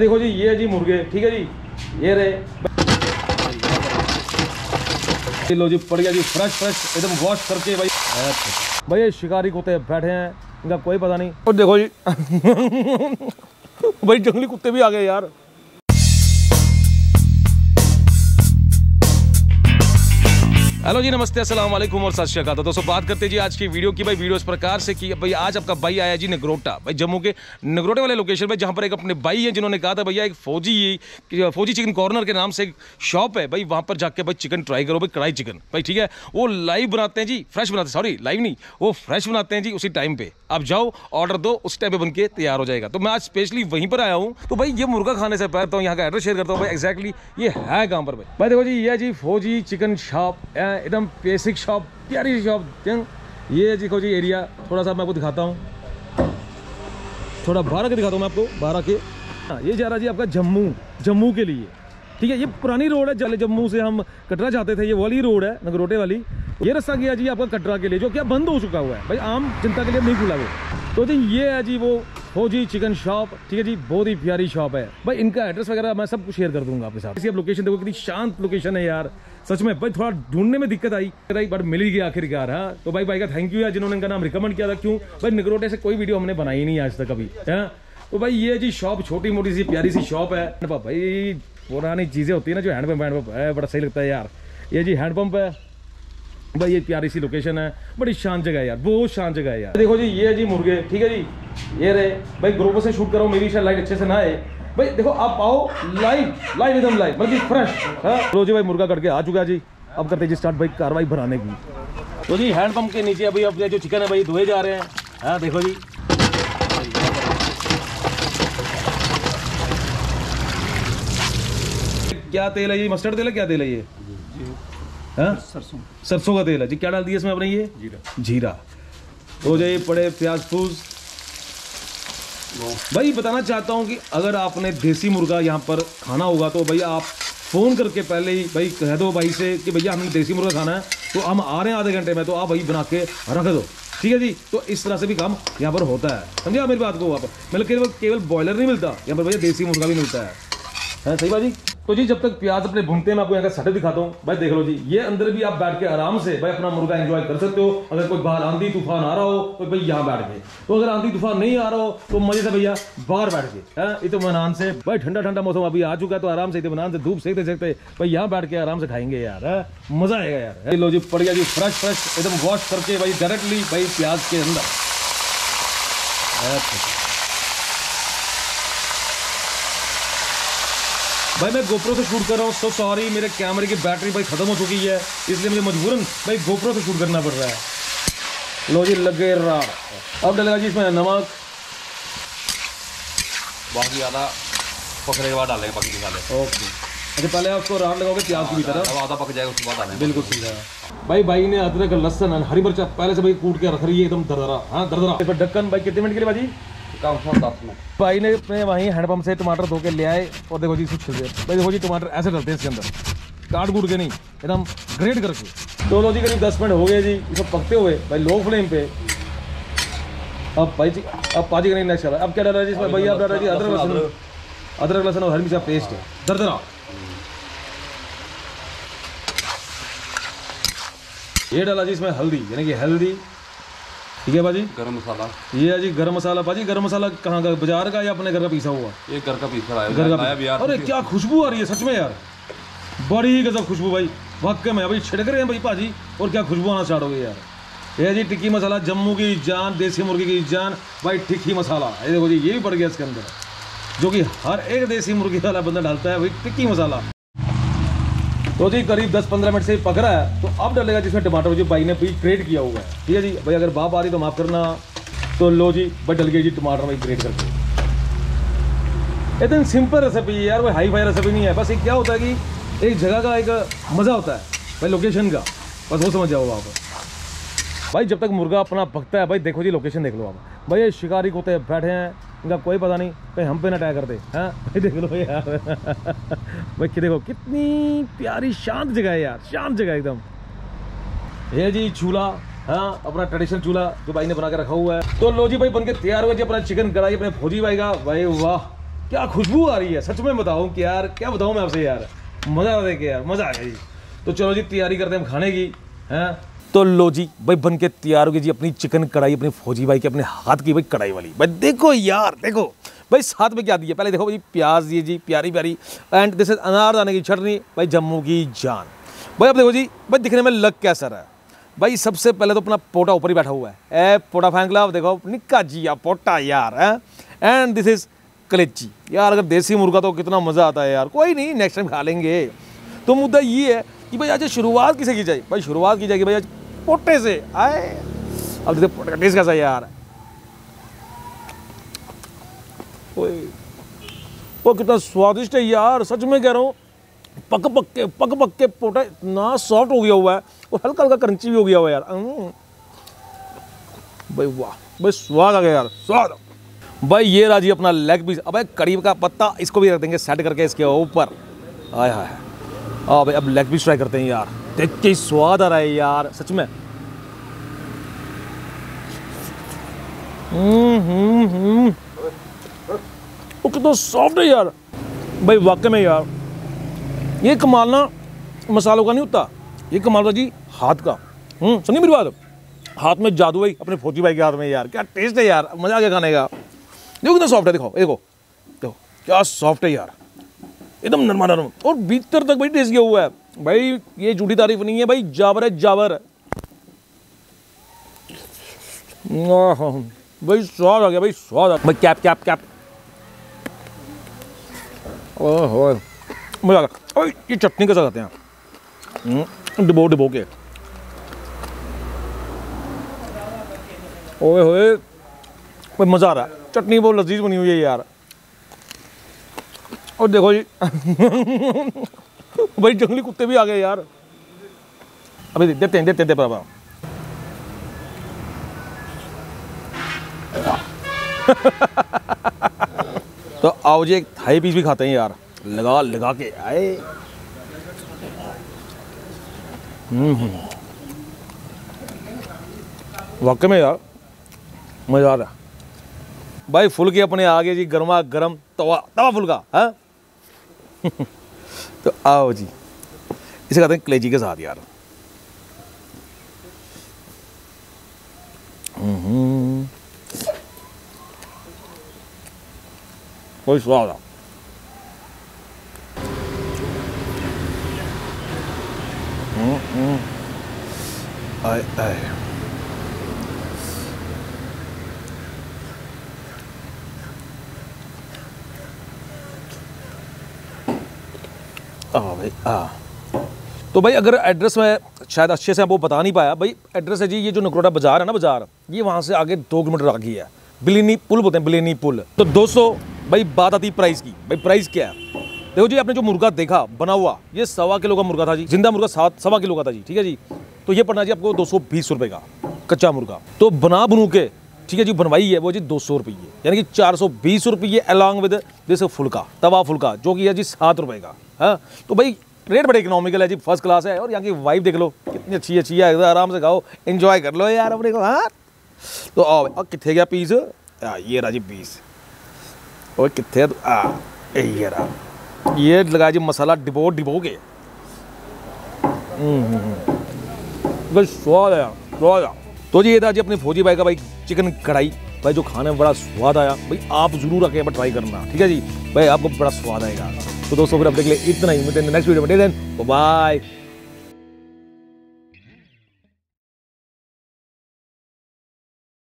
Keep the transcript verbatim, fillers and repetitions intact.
देखो जी ये जी मुर्गे, ठीक है जी, ये रहे। लो जी पड़ गया जी फ्रेश फ्रेश एकदम वॉश करके भाई। भाई ये शिकारी कुत्ते बैठे हैं, इनका कोई पता नहीं। और देखो जी भाई जंगली कुत्ते भी आ गए यार। हेलो जी, नमस्ते, अस्सलाम वालेकुम और सत श्री अकाल। दोस्तों बात करते जी आज की वीडियो की भाई। वीडियो इस प्रकार से कि भाई आज आपका भाई आया जी नगरोटा, भाई जम्मू के नगरोटे वाले लोकेशन पे, जहाँ पर एक अपने भाई हैं जिन्होंने कहा था भैया एक फौजी फौजी चिकन कॉर्नर के नाम से एक शॉप है भाई, वहाँ पर जाके भाई चिकन ट्राई करो भाई, कढ़ाई चिकन भाई, ठीक है। वो लाइव बनाते हैं जी, फ्रेश बनाते हैं, सॉरी लाइव नहीं, वो फ्रेश बनाते हैं जी। उसी टाइम पर आप जाओ, ऑर्डर दो, उस टाइम पर बन के तैयार हो जाएगा। तो मैं आज स्पेशली वहीं पर आया हूँ। तो भाई ये मुर्गा खाने से पहले तो यहाँ का एड्रेस शेयर करता हूँ भाई, एक्जैक्टली ये है कहाँ पर। भाई भाई देखो जी ये जी फौजी चिकन शॉप, एकदम बेसिक शॉप, प्यारी शॉप। ये देखो जी एरिया, थोड़ा सा मैं आपको दिखाता हूँ, थोड़ा बाहर के दिखाता हूँ मैं आपको, बाहर के। हाँ ये जा रहा जी आपका जम्मू, जम्मू के लिए, ठीक है। ये पुरानी रोड है, जले जम्मू से हम कटरा जाते थे, ये वाली रोड है नगरोटे वाली। ये रास्ता गया जी आपका कटरा के लिए, जो कि अब बंद हो चुका हुआ है भाई, आम जनता के लिए नहीं खुला वो। तो जी ये है जी वो फौजी चिकन शॉप, ठीक है जी, बहुत ही प्यारी शॉप है भाई। इनका एड्रेस वगैरह मैं सब कुछ शेयर कर दूंगा आपके साथ। इसी आप लोकेशन देखो, कितनी शांत लोकेशन है यार, सच में भाई। थोड़ा ढूंढने में दिक्कत आई, बट मिल गई आखिरकार। हाँ तो भाई भाई का थैंक यू यार, जिन्होंने इनका नाम रिकमेंड किया था। क्यों भाई, नगरोटे से कोई वीडियो हमने बनाई नहीं आज तक कभी, है। तो भाई ये जी शॉप, छोटी मोटी सी प्यारी सी शॉप है। भाई पुरानी चीज़ें होती है ना, जो हैंडपम्प हैंडपम्प है, बड़ा सही लगता है यार। ये जी हैंडपम्प है भाई, ये प्यारी सी लोकेशन है, बड़ी शांत जगह है यार, बहुत शांत जगह है यार। देखो जी ये जी मुर्गे, ठीक है जी, ये रहे भाई। ग्रोवर से शूट करो, मेरी शायद लाइट अच्छे से ना आए भाई। देखो आप आओ, लाइव लाइव एकदम लाइव, बल्कि फ्रेश है। तो जी भाई मुर्गा करके आ चुका जी, अब करते जी स्टार्ट भाई कार्रवाई भराने की। तो जी हैंडपम्प के नीचे अभी अपने जो चिकन है भाई धोए जा रहे हैं। हाँ देखो जी, क्या तेल है ये, मस्टर्ड तेल है, क्या तेल है ये, सरसों सरसों का तेल है जी। क्या डाल दिया इसमें आपने, ये जीरा जीरा हो जाए, पड़े प्याज फूस। भाई बताना चाहता हूँ कि अगर आपने देसी मुर्गा यहाँ पर खाना होगा तो भाई आप फ़ोन करके पहले ही भाई कह दो भाई से कि भैया हमने देसी मुर्गा खाना है, तो हम आ रहे हैं आधे घंटे में, तो आप भाई बना के रख दो, ठीक है जी। तो इस तरह से भी काम यहाँ पर होता है, समझे आप मेरी बात को। वहाँ पर मतलब केवल केवल बॉयलर नहीं मिलता यहाँ पर भैया, देसी मुर्गा भी मिलता है, है सही बाजी। तो जी जब तक प्याज अपने भूनते हैं, मैं आपको यहाँ का सटे दिखाता हूँ भाई, देख लो जी। ये अंदर भी आप बैठ के आराम से भाई अपना मुर्गा एंजॉय कर सकते हो। अगर कोई बाहर आंधी तूफान आ रहा हो तो भाई यहाँ बैठ के, तो अगर आंधी तूफान नहीं आ रहा हो तो मजे से भैया बाहर बैठ के, है। इत्मीनान से भाई, ठंडा ठंडा मौसम अभी आ चुका है, तो आराम से इत्मीनान से धूप सेकते सेकते भाई यहाँ बैठ के आराम से खाएंगे यार, मजा आएगा यार। लो जी पड़ गया जी फ्रेश फ्रेश एकदम वॉश करके भाई डायरेक्टली भाई प्याज के अंदर। भाई मैं गोप्रो से शूट कर रहा हूँ, सो सॉरी, मेरे कैमरे की बैटरी भाई ख़त्म हो चुकी है, इसलिए मुझे मजबूरन भाई गोप्रो से शूट करना पड़ रहा है। लो जी लगे राड, अब डलेगा जी इसमें नमक, बाकी आधा पकने के बाद डालेंगे बाकी मसाले। ओके अच्छा, पहले आपको राड लगाओगे प्याज की तरह, अब आधा पक जाएगा उसके बाद डालेंगे, बिल्कुल सीधा। भाई भाई ने अदरक लहसन हरी मिर्च पहले से भाई कूट के रख रही है एकदम दरदरा, हाँ दरदरा। ढक्कन भाई कितने मिनट के लिए भाजी, भाई ने अपने वहीं हैंडपम्प से टमाटर धो के ले आए, और देखो जी कुछ भाई, देखो जी टमाटर ऐसे डलते हैं इसके अंदर, काट कूट के नहीं, एकदम ग्रेट करके। तो लो जी करीब दस मिनट हो गए जी इसको पकते हुए भाई लो फ्लेम पे। अब भाई जी अब पाजी का नहीं नेक्स्ट अब क्या डाल रहा है इसमें भाई, आप डाल रहा है जी अदरक लहसुन, अदरक लहसुन और हरी मिर्च पेस्ट है दरदरा। ये डाला जी इसमें हल्दी, यानी कि हल्दी, ठीक है भाजी। गरम मसाला, ये है जी गरम मसाला। भाजी गरम मसाला कहाँ का, बाजार का या अपने घर का पीसा हुआ? ये घर का पीसा है, घर का यार। अरे क्या खुशबू आ रही है सच में यार, बड़ी गजब खुशबू भाई, वाकई में भाई छिड़क रहे हैं भाई भाजी, और क्या खुशबू आना स्टार्ट हो गई यार। ये जी टिक्की मसाला, जम्मू की जान, देसी मुर्गी की जान भाई टिक्की मसाला। ये देखो जी ये भी पड़ गया इसके अंदर, जो कि हर एक देसी मुर्गी वाला बंदा डालता है भाई टिक्की मसाला। तो जी करीब दस पंद्रह मिनट से पक रहा है, तो अब डालेगा जिसमें टमाटर, जो भाई ने भी ग्रेट किया हुआ है, ठीक है जी भाई। अगर बाप आ रही तो माफ़ करना। तो लो जी भाई डल गई जी टमाटर भाई ग्रेट करके। एकदम सिंपल रेसिपी है यार, वो हाई फाई रेसिपी नहीं है। बस एक क्या होता है कि एक जगह का एक मज़ा होता है भाई, लोकेशन का, बस वो समझ जाओ वहाँ पर भाई। जब तक मुर्गा अपना पकता है भाई, देखो जी लोकेशन देख लो आप भाई। ये शिकारी कुत्ते बैठे हैं, इनका कोई पता नहीं, कहीं हम पे ना अटैक कर दे, हाँ भाई देख लो यार। भाई कि देखो कितनी प्यारी शांत जगह है यार, शांत जगह एकदम। ये जी चूल्हा, हाँ अपना ट्रेडिशनल चूल्हा जो भाई ने बना के रखा हुआ है। तो लो जी भाई बन के तैयार हुआ जी अपना चिकन कढ़ाई अपने फौजी भाई का। भाई वाह क्या खुशबू आ रही है, सच में बताऊं कि यार क्या बताऊं मैं आपसे यार, मज़ा आ रहा है कि यार मज़ा आ गया जी। तो चलो जी तैयारी करते हैं हम खाने की हैं। तो लो जी भाई बन के तैयार हो गई जी अपनी चिकन कढ़ाई, अपने फौजी भाई के अपने हाथ की भाई कढ़ाई वाली। भाई देखो यार देखो भाई साथ में क्या दिया, पहले देखो भाई प्याज दिए जी प्यारी प्यारी, एंड दिस इज अनारदाने की चटनी, भाई जम्मू की जान। भाई अब देखो जी भाई दिखने में लग कैसा रहा है। भाई सबसे पहले तो अपना पोटा ऊपर ही बैठा हुआ है, ए पोटा फेंकला देखो निक्का जिया पोटा यार, एंड दिस इज कलेची यार। अगर देसी मुर्गा तो कितना मज़ा आता है यार, कोई नहीं नेक्स्ट टाइम खा लेंगे। तो मुद्दा ये है कि भाई आज शुरुआत किसे की जाए, भाई शुरुआत की जाएगी भाई आज पोटे से। आए अब देखते पोटे का टेस्ट कैसा यार, वो कितना स्वादिष्ट है यार, सच में कह रहा हूँ। पक पक के पक पक के पोटा इतना सॉफ्ट हो गया हुआ है, और हल्का हल्का क्रंची भी हो गया हुआ यार। भाई वाह भाई स्वाद आ गया यार, स्वाद। भाई ये राजी अपना लेग पीस, अब करीब का पत्ता इसको भी रख देंगे सेट करके इसके ऊपर। आय हाय हाँ भाई अब लेग पीस ट्राई करते हैं यार, देख के स्वाद आ रहा है यार सच में। हम्म हम्म वो कितना सॉफ्ट है यार। भाई वाकई में यार ये कमाल ना मसालों का नहीं होता, ये कमाल था जी हाथ का। हम्म सुनिए मेरी बात, हाथ में जादू भाई अपने फौजी भाई के हाथ में यार, क्या टेस्ट है यार, मज़ा आ गया खाने का। देखो कितना सॉफ्ट है, देखो देखो देखो क्या सॉफ्ट है यार, एकदम नरमा नरम, और भीतर तक भाई टेस्ट किया हुआ है। भाई ये झूठी तारीफ नहीं है भाई, जाबर है जाबर। भाई स्वाद आ गया भाई स्वाद आ गया भाई, कैप कैप कैप ओहो मजा आ गया। ओए ये चटनी कैसा खाते हैं, डिबो डिबो के। ओए होए भाई मज़ा आ रहा है, चटनी बहुत लजीज बनी हुई है यार। और देखो जी भाई जंगली कुत्ते भी आ गए यार, अभी देते हैं देते हैं देते हैं बाबा। तो आओ जी एक थाई पीस भी खाते हैं यार, लगा लगा के आए। वाकई में यार मज़ा आ रहा है। भाई फुलके अपने आ गए जी, गर्मा गर्म तवा तवा फुलका है। तो आओ जी इसे कहते हैं कलेजी के साथ यार। कोई स्वाद आ आए आए हाँ भाई हाँ। तो भाई अगर एड्रेस में शायद अच्छे से आपको बता नहीं पाया, भाई एड्रेस है जी ये जो नगरोटा बाज़ार है ना बाज़ार, ये वहाँ से आगे दो किलोमीटर आगे है, बलिनीपुल बोलते हैं बलिनीपुल। तो दोस्तों भाई बात आती प्राइस की, भाई प्राइस क्या है। देखो जी आपने जो मुर्गा देखा बना हुआ, ये सवा किलो का मुर्गा था जी, जिंदा मुर्गा सात सवा किलो का था जी, ठीक है जी। तो ये पड़ना जी आपको दो सौ बीस रुपये का कच्चा मुर्गा, तो बना बनू के ठीक है जी बनवाई है वो जी दो सौ रुपये, यानी कि चार सौ बीस रुपये अलॉन्ग विद जैसे फुल्का तवा फुल्का जो कि है जी सात रुपये का है। तो भाई रेट बड़े इकोनॉमिकल है जी, फर्स्ट क्लास है, और यहाँ की वाइफ देख लो कितनी अच्छी अच्छी है, आराम से खाओ एंजॉय कर लो यार अपने को। हाँ तो आओ और कितने गया पीस, आ, ये रहा जी पीस, और कितने ये रहा, ये लगा जी मसाला डिबो डिबो के। बस स्वाद आया स्वाद। तो जी ये था जी अपने फौजी भाई का भाई चिकन कढ़ाई, भाई जो खाने में बड़ा स्वाद आया। भाई आप जरूर आके ट्राई करना, ठीक है जी, भाई आपको बड़ा स्वाद आएगा। तो दोस्तों फिर अब देख ले इतना ही, मिलते हैं नेक्स्ट वीडियो में, बाय।